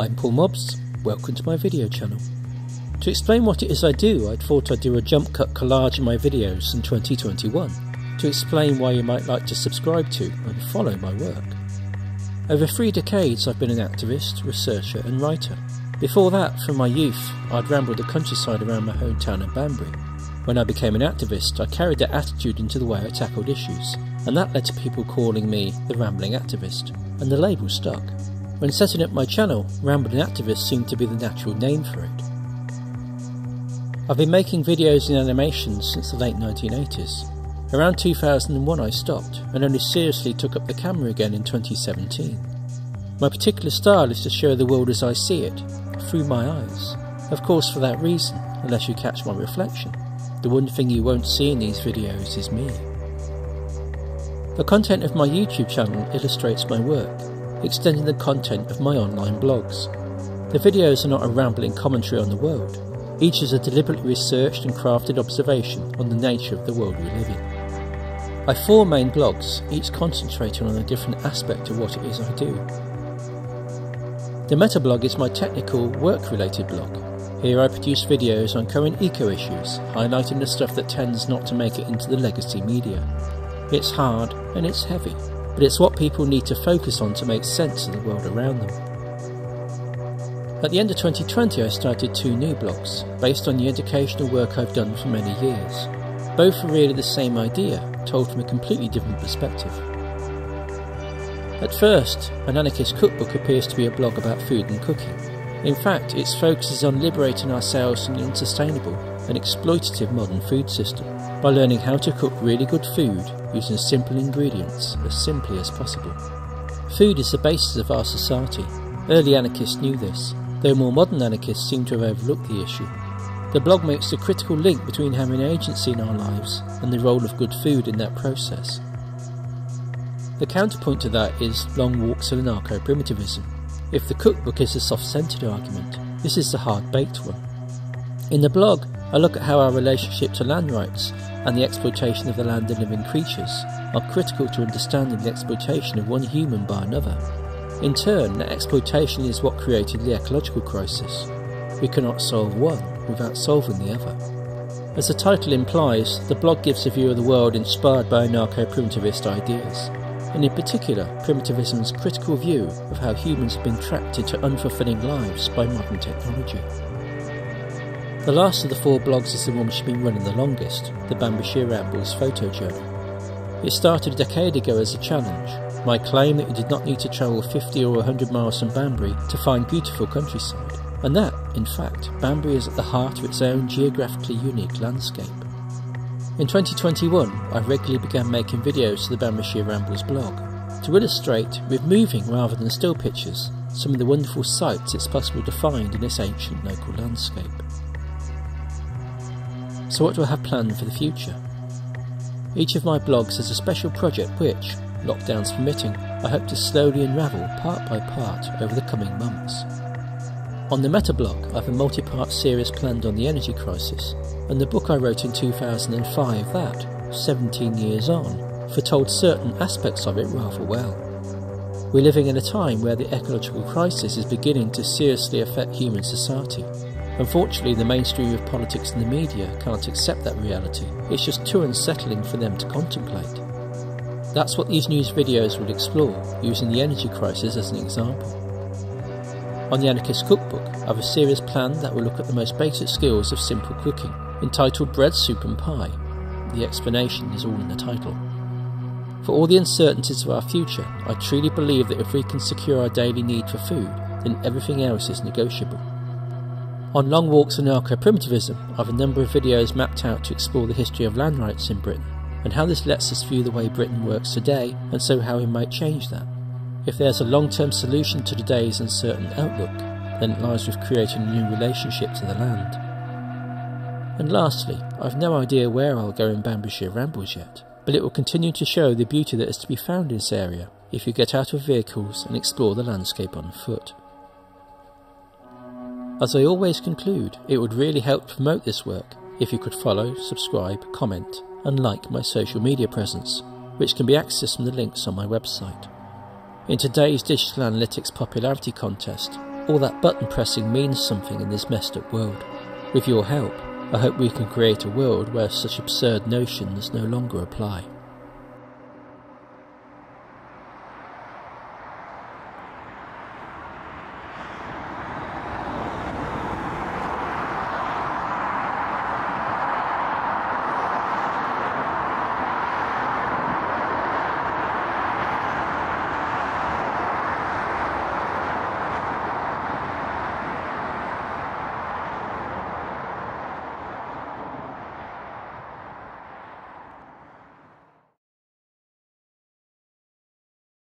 I'm Paul Mobbs, welcome to my video channel. To explain what it is I do, I thought I'd do a jump cut collage of my videos in 2021 to explain why you might like to subscribe to and follow my work. Over 3 decades I've been an activist, researcher and writer. Before that, from my youth, I'd rambled the countryside around my hometown of Banbury. When I became an activist, I carried that attitude into the way I tackled issues, and that led to people calling me the Ramblin' Activist, and the label stuck. When setting up my channel, Ramblin' Activist seemed to be the natural name for it. I've been making videos and animations since the late 1980s. Around 2001 I stopped, and only seriously took up the camera again in 2017. My particular style is to show the world as I see it, through my eyes. Of course for that reason, unless you catch my reflection. The one thing you won't see in these videos is me. The content of my YouTube channel illustrates my work, extending the content of my online blogs. The videos are not a rambling commentary on the world. Each is a deliberately researched and crafted observation on the nature of the world we live in. I have 4 main blogs, each concentrating on a different aspect of what it is I do. The MetaBlog is my technical, work-related blog. Here I produce videos on current eco-issues, highlighting the stuff that tends not to make it into the legacy media. It's hard and it's heavy, but it's what people need to focus on to make sense of the world around them. At the end of 2020 I started 2 new blogs, based on the educational work I've done for many years. Both are really the same idea, told from a completely different perspective. At first, an Anarchist Cookbook appears to be a blog about food and cooking. In fact, its focus is on liberating ourselves from an unsustainable and exploitative modern food system by learning how to cook really good food using simple ingredients as simply as possible. Food is the basis of our society. Early anarchists knew this, though more modern anarchists seem to have overlooked the issue. The blog makes the critical link between having agency in our lives and the role of good food in that process. The counterpoint to that is Long Walks of Anarcho-Primitivism. If the cookbook is a soft-centred argument, this is the hard-baked one. In the blog, I look at how our relationship to land rights and the exploitation of the land and living creatures are critical to understanding the exploitation of one human by another. In turn, that exploitation is what created the ecological crisis. We cannot solve one without solving the other. As the title implies, the blog gives a view of the world inspired by anarcho-primitivist ideas, and in particular, primitivism's critical view of how humans have been trapped into unfulfilling lives by modern technology. The last of the 4 blogs is the one which has been running the longest, the Bamburghshire Rambles photo journal. It started a decade ago as a challenge, my claim that you did not need to travel 50 or 100 miles from Banbury to find beautiful countryside, and that, in fact, Banbury is at the heart of its own geographically unique landscape. In 2021, I regularly began making videos to the Banburyshire Rambles blog to illustrate, with moving rather than still pictures, some of the wonderful sights it's possible to find in this ancient local landscape. So what do I have planned for the future? Each of my blogs has a special project which, lockdowns permitting, I hope to slowly unravel part by part over the coming months. On the MetaBlog, I have a multi-part series planned on the energy crisis, and the book I wrote in 2005 that, 17 years on, foretold certain aspects of it rather well. We're living in a time where the ecological crisis is beginning to seriously affect human society. Unfortunately, the mainstream of politics and the media can't accept that reality. It's just too unsettling for them to contemplate. That's what these news videos will explore, using the energy crisis as an example. On the Anarchist Cookbook, I have a series planned that will look at the most basic skills of simple cooking, entitled Bread, Soup and Pie. The explanation is all in the title. For all the uncertainties of our future, I truly believe that if we can secure our daily need for food, then everything else is negotiable. On Long Walks and Anarcho-Primitivism, I have a number of videos mapped out to explore the history of land rights in Britain, and how this lets us view the way Britain works today, and so how we might change that. If there's a long-term solution to today's uncertain outlook, then it lies with creating a new relationship to the land. And lastly, I've no idea where I'll go in Banburyshire Rambles yet, but it will continue to show the beauty that is to be found in this area if you get out of vehicles and explore the landscape on foot. As I always conclude, it would really help promote this work if you could follow, subscribe, comment and like my social media presence, which can be accessed from the links on my website. In today's digital analytics popularity contest, All that button pressing means something in this messed up world. With your help, I hope we can create a world where such absurd notions no longer apply.